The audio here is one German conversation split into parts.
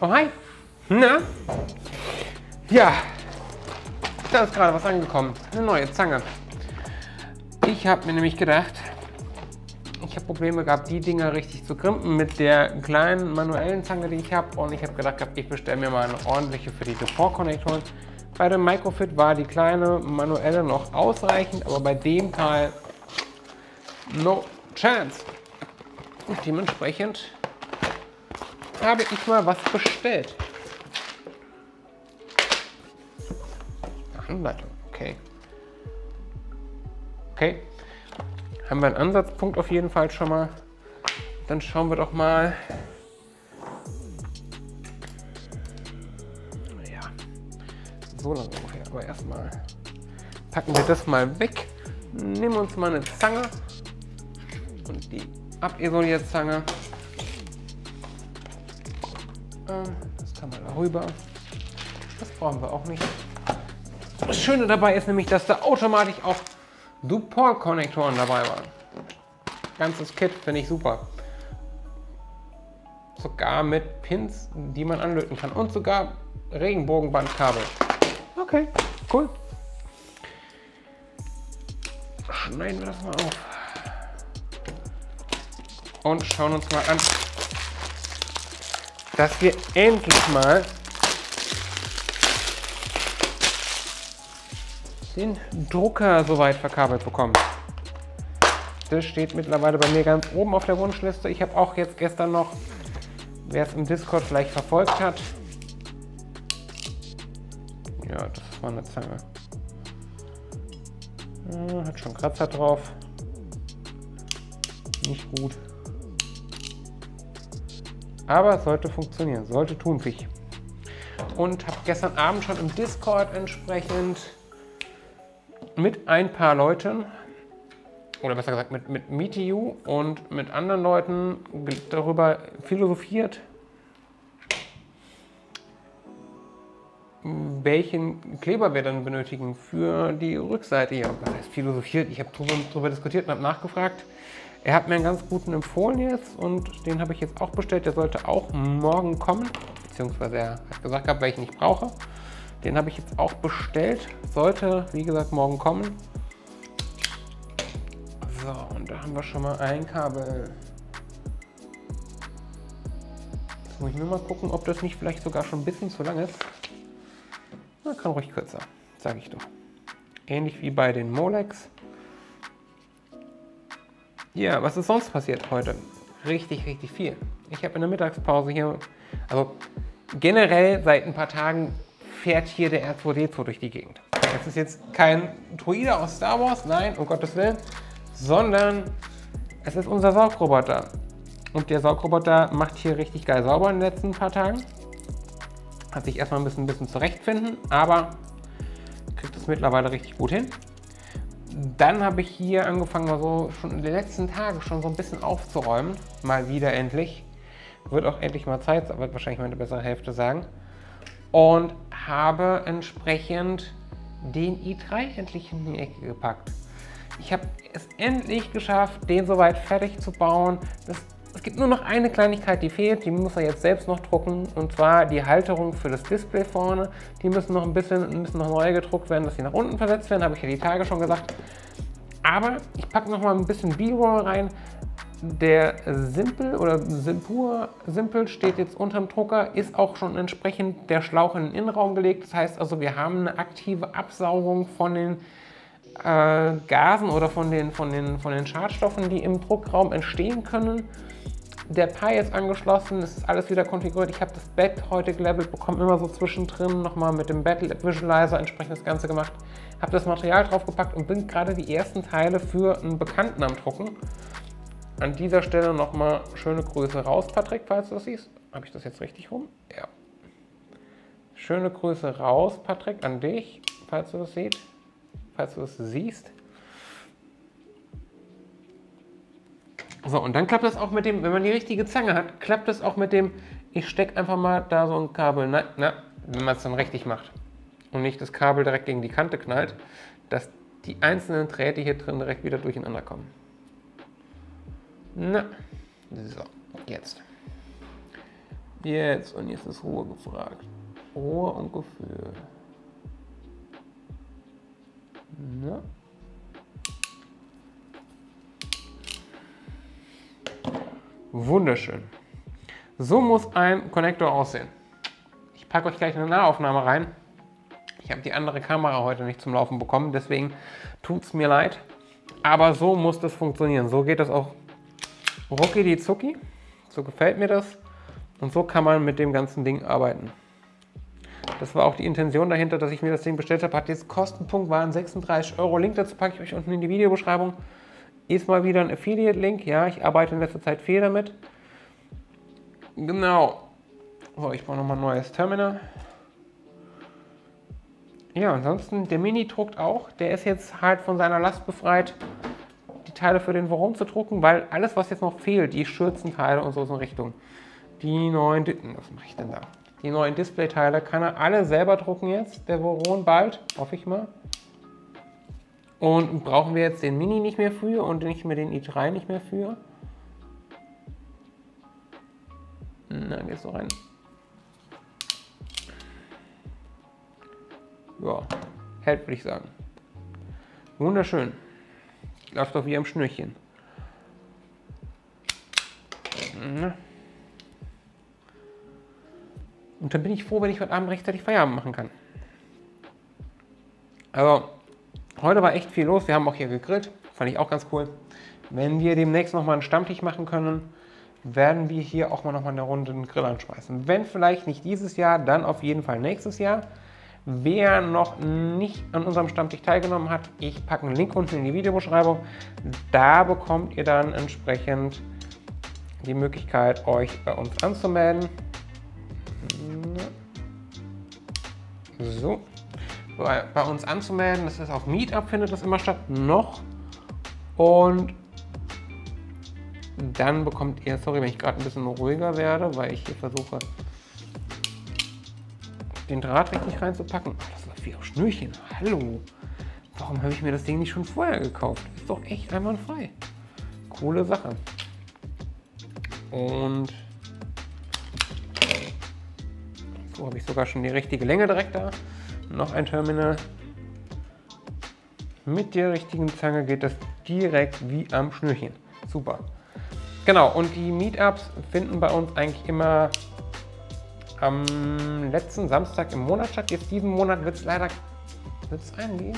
Oh, hi. Na? Ja, da ist gerade was angekommen. Eine neue Zange. Ich habe mir nämlich gedacht, ich habe Probleme gehabt, die Dinger richtig zu krimpen mit der kleinen manuellen Zange, die ich habe. Und ich habe gedacht, ich bestelle mir mal eine ordentliche für die Dupont-Konnektoren. Bei dem Microfit war die kleine manuelle noch ausreichend, aber bei dem Teil no chance. Und dementsprechend habe ich mal was bestellt. Anleitung, okay. Okay, haben wir einen Ansatzpunkt auf jeden Fall schon mal. Dann schauen wir doch mal. Ja, so lange ungefähr. Aber erstmal packen wir das mal weg. Nehmen uns mal eine Zange und die Abisolierzange. Das kann man da rüber. Das brauchen wir auch nicht. Das Schöne dabei ist nämlich, dass da automatisch auch Dupont-Konnektoren dabei waren. Ganzes Kit finde ich super. Sogar mit Pins, die man anlöten kann. Und sogar Regenbogenbandkabel. Okay, cool. Schneiden wir das mal auf. Und schauen uns mal an, dass wir endlich mal den Drucker soweit verkabelt bekommen. Das steht mittlerweile bei mir ganz oben auf der Wunschliste. Ich habe auch jetzt gestern noch, wer es im Discord vielleicht verfolgt hat. Ja, das war eine Zange. Ja, hat schon Kratzer drauf. Nicht gut. Aber es sollte funktionieren, sollte tun sich. Und habe gestern Abend schon im Discord entsprechend mit ein paar Leuten, oder besser gesagt mit MeetU und mit anderen Leuten darüber philosophiert, welchen Kleber wir dann benötigen für die Rückseite hier. Das heißt philosophiert, ich habe darüber diskutiert und habe nachgefragt. Er hat mir einen ganz guten empfohlen jetzt und den habe ich jetzt auch bestellt. Der sollte auch morgen kommen, beziehungsweise er hat gesagt gehabt, weil ich ihn nicht brauche. Den habe ich jetzt auch bestellt. Sollte, wie gesagt, morgen kommen. So, und da haben wir schon mal ein Kabel. Jetzt muss ich nur mal gucken, ob das nicht vielleicht sogar schon ein bisschen zu lang ist. Na, kann ruhig kürzer, sage ich doch. Ähnlich wie bei den Molex. Ja, was ist sonst passiert heute? Richtig, richtig viel. Ich habe in der Mittagspause hier, also generell seit ein paar Tagen, fährt hier der R2D2 durch die Gegend. Das ist jetzt kein Droide aus Star Wars, nein, um Gottes Willen, sondern es ist unser Saugroboter. Und der Saugroboter macht hier richtig geil sauber in den letzten paar Tagen. Hat sich erstmal ein bisschen zurechtfinden, aber kriegt es mittlerweile richtig gut hin. Dann habe ich hier angefangen, also schon in den letzten Tagen schon so ein bisschen aufzuräumen. Mal wieder endlich. Wird auch endlich mal Zeit, wird wahrscheinlich meine bessere Hälfte sagen. Und habe entsprechend den i3 endlich in die Ecke gepackt. Ich habe es endlich geschafft, den soweit fertig zu bauen. Es gibt nur noch eine Kleinigkeit, die fehlt, die muss er jetzt selbst noch drucken. Und zwar die Halterung für das Display vorne. Die müssen noch ein bisschen neu gedruckt werden, dass sie nach unten versetzt werden, habe ich ja die Tage schon gesagt. Aber ich packe noch mal ein bisschen B-Roll rein. Der Simple steht jetzt unterm Drucker, ist auch schon entsprechend der Schlauch in den Innenraum gelegt. Das heißt also, wir haben eine aktive Absaugung von den Gasen oder von den Schadstoffen, die im Druckraum entstehen können. Der Pi ist angeschlossen, es ist alles wieder konfiguriert. Ich habe das Bett heute gelevelt bekommen, immer so zwischendrin nochmal mit dem Battle App Visualizer entsprechend das Ganze gemacht. Habe das Material draufgepackt und bin gerade die ersten Teile für einen Bekannten am Drucken. An dieser Stelle nochmal schöne Grüße raus, Patrick, falls du das siehst. Habe ich das jetzt richtig rum? Ja. Schöne Grüße raus, Patrick, an dich, falls du das siehst. So, und dann klappt das auch mit dem, wenn man die richtige Zange hat, klappt das auch mit dem, ich stecke einfach mal da so ein Kabel, wenn man es dann richtig macht und nicht das Kabel direkt gegen die Kante knallt, dass die einzelnen Drähte hier drin direkt wieder durcheinander kommen. Na, so, jetzt. Jetzt, und jetzt ist Ruhe gefragt. Ruhe und Gefühl. Na. Wunderschön. So muss ein Connector aussehen. Ich packe euch gleich eine Nahaufnahme rein. Ich habe die andere Kamera heute nicht zum Laufen bekommen, deswegen tut es mir leid. Aber so muss das funktionieren. So geht das auch rucki die zucki. So gefällt mir das. Und so kann man mit dem ganzen Ding arbeiten. Das war auch die Intention dahinter, dass ich mir das Ding bestellt habe. Hat jetzt Kostenpunkt, waren 36 Euro. Link dazu packe ich euch unten in die Videobeschreibung. Ist mal wieder ein Affiliate-Link. Ja, ich arbeite in letzter Zeit viel damit. Genau. So, ich brauche nochmal ein neues Terminal. Ja, ansonsten, der Mini druckt auch. Der ist jetzt halt von seiner Last befreit, die Teile für den Voron zu drucken, weil alles, was jetzt noch fehlt, die Schürzenteile und so in Richtung. Die neuen, was mache ich denn da? Die neuen Displayteile kann er alle selber drucken jetzt, der Voron bald, hoffe ich mal. Und brauchen wir jetzt den Mini nicht mehr für und nicht mehr den i3 nicht mehr für. Na, geht's so rein. Ja, hält, würde ich sagen. Wunderschön. Läuft doch wie am Schnürchen. Na. Und dann bin ich froh, wenn ich heute Abend rechtzeitig Feierabend machen kann. Also, heute war echt viel los. Wir haben auch hier gegrillt. Fand ich auch ganz cool. Wenn wir demnächst nochmal einen Stammtisch machen können, werden wir hier auch mal nochmal eine Runde einen Grill anschmeißen. Wenn vielleicht nicht dieses Jahr, dann auf jeden Fall nächstes Jahr. Wer noch nicht an unserem Stammtisch teilgenommen hat, ich packe einen Link unten in die Videobeschreibung. Da bekommt ihr dann entsprechend die Möglichkeit, euch bei uns anzumelden. So, bei uns anzumelden, das ist auf Meetup, findet das immer statt, noch. Und dann bekommt ihr, sorry, wenn ich gerade ein bisschen ruhiger werde, weil ich hier versuche, den Draht richtig reinzupacken. Oh, das läuft wie auf Schnürchen, hallo. Warum habe ich mir das Ding nicht schon vorher gekauft? Ist doch echt einwandfrei. Coole Sache. Und so habe ich sogar schon die richtige Länge direkt da. Noch ein Terminal. Mit der richtigen Zange geht das direkt wie am Schnürchen. Super. Genau, und die Meetups finden bei uns eigentlich immer am letzten Samstag im Monat statt. Jetzt diesen Monat wird es leider... Wird es eingehen?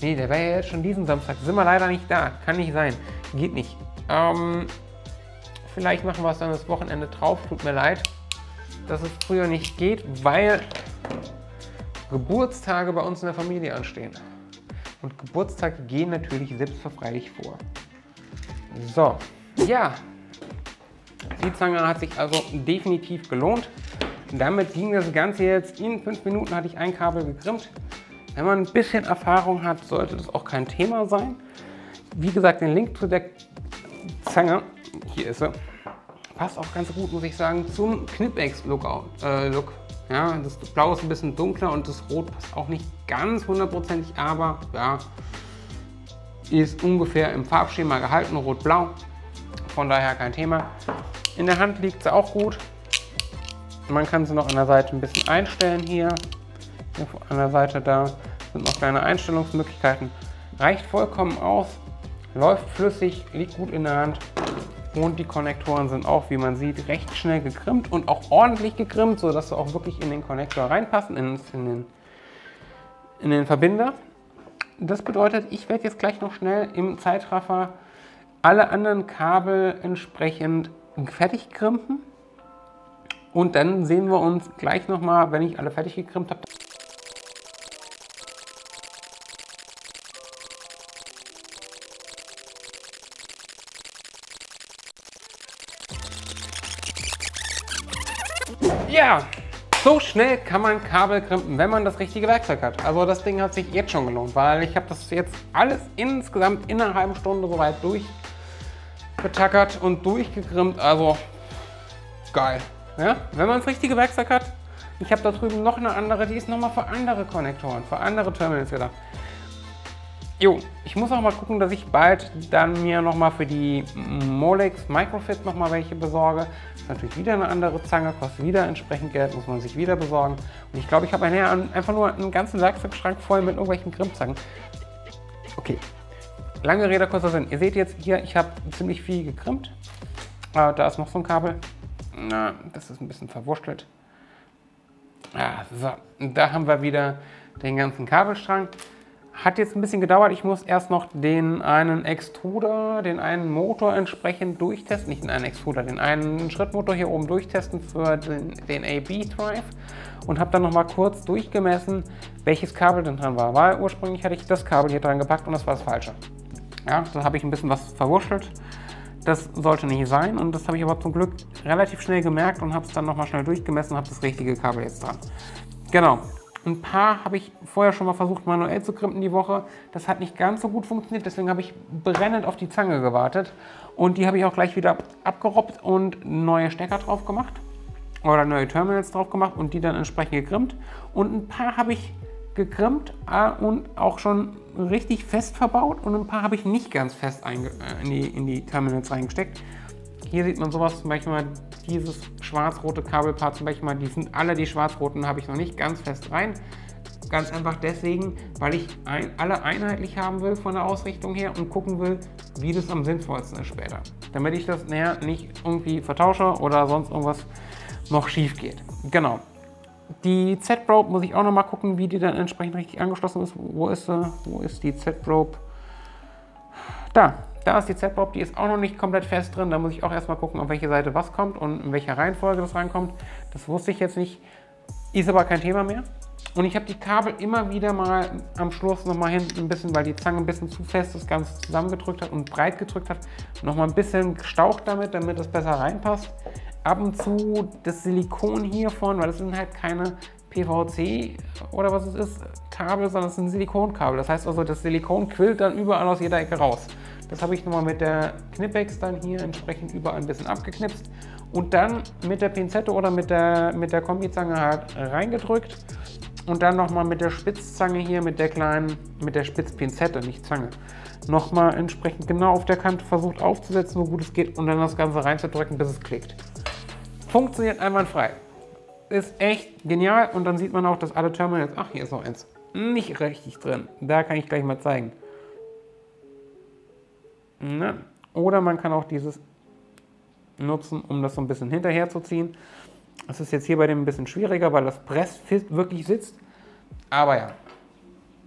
Nee, der wäre ja jetzt schon diesen Samstag. Sind wir leider nicht da. Kann nicht sein. Geht nicht. Vielleicht machen wir es dann das Wochenende drauf. Tut mir leid, dass es früher nicht geht, weil Geburtstage bei uns in der Familie anstehen. Und Geburtstage gehen natürlich selbstverfreilich vor. So, ja. Die Zange hat sich also definitiv gelohnt. Damit ging das Ganze jetzt in 5 Minuten, hatte ich ein Kabel gegrimmt. Wenn man ein bisschen Erfahrung hat, sollte das auch kein Thema sein. Wie gesagt, den Link zu der Zange, hier ist er, passt auch ganz gut, muss ich sagen, zum Knipex-Look. Ja, das Blau ist ein bisschen dunkler und das Rot passt auch nicht ganz hundertprozentig, aber ja, ist ungefähr im Farbschema gehalten, Rot-Blau. Von daher kein Thema. In der Hand liegt sie auch gut. Man kann sie noch an der Seite ein bisschen einstellen hier. Hier an der Seite da sind noch kleine Einstellungsmöglichkeiten. Reicht vollkommen aus. Läuft flüssig, liegt gut in der Hand. Und die Konnektoren sind auch, wie man sieht, recht schnell gegrimmt und auch ordentlich gegrimmt, sodass sie auch wirklich in den Konnektor reinpassen, in den Verbinder. Das bedeutet, ich werde jetzt gleich noch schnell im Zeitraffer alle anderen Kabel entsprechend fertig krimpen. Und dann sehen wir uns gleich nochmal, wenn ich alle fertig gekrimpt habe. Ja, so schnell kann man Kabel krimpen, wenn man das richtige Werkzeug hat. Also das Ding hat sich jetzt schon gelohnt, weil ich habe das jetzt alles insgesamt in einer halben Stunde soweit durchgetackert und durchgekrimpt. Also geil. Ja? Wenn man das richtige Werkzeug hat, ich habe da drüben noch eine andere, die ist nochmal für andere Konnektoren, für andere Terminals gedacht. Jo, ich muss auch mal gucken, dass ich bald dann mir nochmal für die Molex Microfit nochmal welche besorge. Das ist natürlich wieder eine andere Zange, kostet wieder entsprechend Geld, muss man sich wieder besorgen. Und ich glaube, ich habe einfach nur einen ganzen Werkzeugschrank voll mit irgendwelchen Grimmzangen. Okay, lange Rede, kurzer Sinn. Ihr seht jetzt hier, ich habe ziemlich viel gekrimmt. Da ist noch so ein Kabel. Na, das ist ein bisschen verwurschtelt. Ja, so, da haben wir wieder den ganzen Kabelstrang. Hat jetzt ein bisschen gedauert. Ich muss erst noch den einen Extruder, den einen Motor entsprechend durchtesten. Nicht den einen Extruder, den einen Schrittmotor hier oben durchtesten für den AB-Drive. Und habe dann nochmal kurz durchgemessen, welches Kabel denn dran war. Weil ursprünglich hatte ich das Kabel hier dran gepackt und das war das Falsche. Ja, da habe ich ein bisschen was verwurschtelt. Das sollte nicht sein. Und das habe ich aber zum Glück relativ schnell gemerkt und habe es dann nochmal schnell durchgemessen und habe das richtige Kabel jetzt dran. Genau. Ein paar habe ich vorher schon mal versucht, manuell zu krimpen die Woche. Das hat nicht ganz so gut funktioniert, deswegen habe ich brennend auf die Zange gewartet. Und die habe ich auch gleich wieder abgerobbt und neue Stecker drauf gemacht. Oder neue Terminals drauf gemacht und die dann entsprechend gekrimpt. Und ein paar habe ich gekrimpt und auch schon richtig fest verbaut. Und ein paar habe ich nicht ganz fest in die Terminals reingesteckt. Hier sieht man sowas, zum Beispiel mal dieses schwarz-rote Kabelpaar, zum Beispiel mal, die schwarz-roten habe ich noch nicht ganz fest rein. Ganz einfach deswegen, weil ich alle einheitlich haben will von der Ausrichtung her und gucken will, wie das am sinnvollsten ist später. Damit ich das näher nicht irgendwie vertausche oder sonst irgendwas noch schief geht. Genau. Die Z-Rope muss ich auch nochmal gucken, wie die dann entsprechend richtig angeschlossen ist. Wo ist sie? Wo ist die Z-Rope? Da. Da ist die Z-Bob, die ist auch noch nicht komplett fest drin. Da muss ich auch erstmal gucken, auf welche Seite was kommt und in welcher Reihenfolge das reinkommt. Das wusste ich jetzt nicht. Ist aber kein Thema mehr. Und ich habe die Kabel immer wieder mal am Schluss nochmal hinten ein bisschen, weil die Zange ein bisschen zu fest das Ganze zusammengedrückt hat und breit gedrückt hat, nochmal ein bisschen gestaucht damit das besser reinpasst. Ab und zu das Silikon hier vorne, weil das sind halt keine PVC oder was es ist, Kabel, sondern es sind Silikonkabel. Das heißt also, das Silikon quillt dann überall aus jeder Ecke raus. Das habe ich nochmal mit der Knipex dann hier entsprechend überall ein bisschen abgeknipst und dann mit der Pinzette oder mit der Kombizange halt reingedrückt und dann nochmal mit der Spitzzange hier, mit der Spitzpinzette, nicht Zange, nochmal entsprechend genau auf der Kante versucht aufzusetzen, so gut es geht und dann das Ganze reinzudrücken, bis es klickt. Funktioniert einwandfrei. Ist echt genial und dann sieht man auch, dass alle Terminals, ach hier ist noch eins, nicht richtig drin. Da kann ich gleich mal zeigen. Ne? Oder man kann auch dieses nutzen, um das so ein bisschen hinterher zu ziehen. Das ist jetzt hier bei dem ein bisschen schwieriger, weil das Pressfit wirklich sitzt. Aber ja,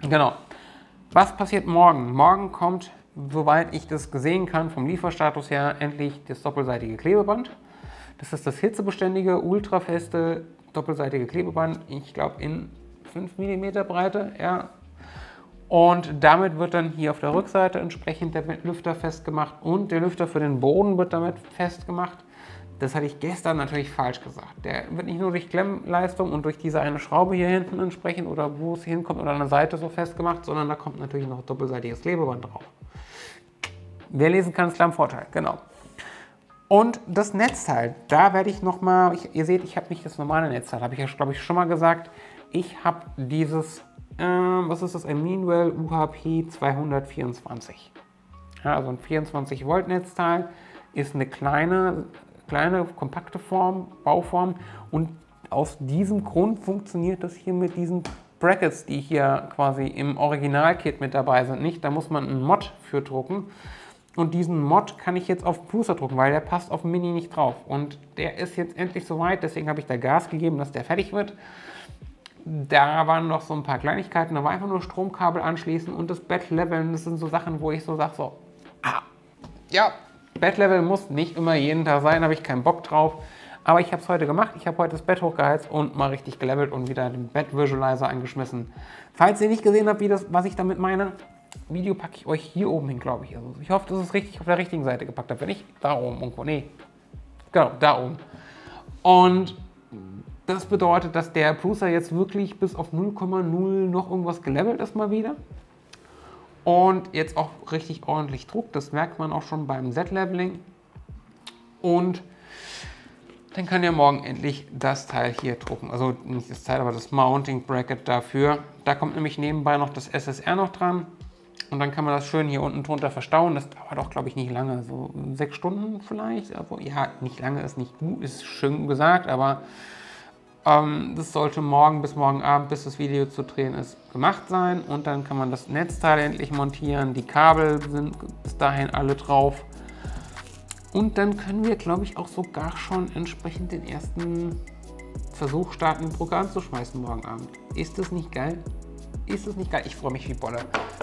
genau. Was passiert morgen? Morgen kommt, soweit ich das gesehen kann, vom Lieferstatus her endlich das doppelseitige Klebeband. Das ist das hitzebeständige, ultrafeste, doppelseitige Klebeband. Ich glaube in 5 mm Breite, ja. Und damit wird dann hier auf der Rückseite entsprechend der Lüfter festgemacht und der Lüfter für den Boden wird damit festgemacht. Das hatte ich gestern natürlich falsch gesagt. Der wird nicht nur durch Klemmleistung und durch diese eine Schraube hier hinten entsprechend oder wo es hinkommt oder an der Seite so festgemacht, sondern da kommt natürlich noch doppelseitiges Klebeband drauf. Wer lesen kann, ist klar im Vorteil, genau. Und das Netzteil, da werde ich nochmal, ihr seht, ich habe nicht das normale Netzteil, habe ich ja glaube ich schon mal gesagt. Ich habe dieses... was ist das? Ein Meanwell UHP 224. Ja, also ein 24 Volt Netzteil ist eine kleine kompakte Bauform und aus diesem Grund funktioniert das hier mit diesen Brackets, die hier quasi im Original-Kit mit dabei sind. Nicht, da muss man einen Mod für drucken und diesen Mod kann ich jetzt auf Prusa drucken, weil der passt auf Mini nicht drauf und der ist jetzt endlich soweit, deswegen habe ich da Gas gegeben, dass der fertig wird. Da waren noch so ein paar Kleinigkeiten, da war einfach nur Stromkabel anschließen und das Bettleveln, das sind so Sachen, wo ich so sage, so, ja, Bettlevel muss nicht immer jeden Tag sein, habe ich keinen Bock drauf, aber ich habe es heute gemacht, ich habe heute das Bett hochgeheizt und mal richtig gelevelt und wieder den Bett-Visualizer angeschmissen. Falls ihr nicht gesehen habt, was ich damit meine, Video packe ich euch hier oben hin, glaube ich. Also ich hoffe, dass ich es richtig auf der richtigen Seite gepackt habe, wenn nicht, da oben irgendwo, nee, genau, da oben. Und das bedeutet, dass der Prusa jetzt wirklich bis auf 0,0 noch irgendwas gelevelt ist mal wieder. Und jetzt auch richtig ordentlich druckt. Das merkt man auch schon beim Z-Leveling. Und dann kann ja morgen endlich das Teil hier drucken. Also nicht das Teil, aber das Mounting Bracket dafür. Da kommt nämlich nebenbei noch das SSR noch dran. Und dann kann man das schön hier unten drunter verstauen. Das dauert auch, glaube ich, nicht lange. So 6 Stunden vielleicht. Also, ja, nicht lange ist nicht gut, ist schön gesagt, aber das sollte morgen bis morgen Abend, bis das Video zu drehen ist, gemacht sein. Und dann kann man das Netzteil endlich montieren. Die Kabel sind bis dahin alle drauf. Und dann können wir, glaube ich, auch sogar schon entsprechend den ersten Versuch starten, den Drucker anzuschmeißen morgen Abend. Ist das nicht geil? Ist das nicht geil? Ich freue mich wie Bolle.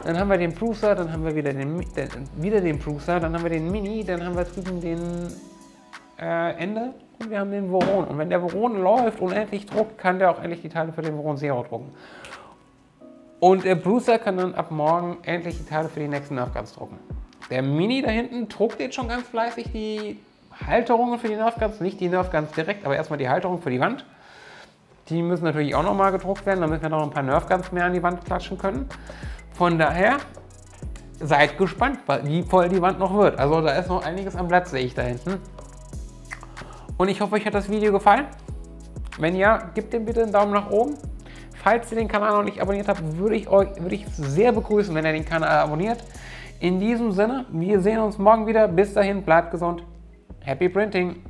Dann haben wir den Prusa, dann haben wir wieder den Prusa, dann haben wir den Mini, dann haben wir drüben den Ende. Und wir haben den Voron. Und wenn der Voron läuft und endlich druckt, kann der auch endlich die Teile für den Voron Zero drucken. Und der Prusa kann dann ab morgen endlich die Teile für die nächsten Nerfguns drucken. Der Mini da hinten druckt jetzt schon ganz fleißig die Halterungen für die Nerfguns. Nicht die Nerfguns direkt, aber erstmal die Halterung für die Wand. Die müssen natürlich auch nochmal gedruckt werden, damit wir noch ein paar Nerfguns mehr an die Wand klatschen können. Von daher, seid gespannt, wie voll die Wand noch wird. Also da ist noch einiges am Platz, sehe ich da hinten. Und ich hoffe, euch hat das Video gefallen. Wenn ja, gebt dem bitte einen Daumen nach oben. Falls ihr den Kanal noch nicht abonniert habt, würde ich sehr begrüßen, wenn ihr den Kanal abonniert. In diesem Sinne, wir sehen uns morgen wieder. Bis dahin, bleibt gesund. Happy Printing!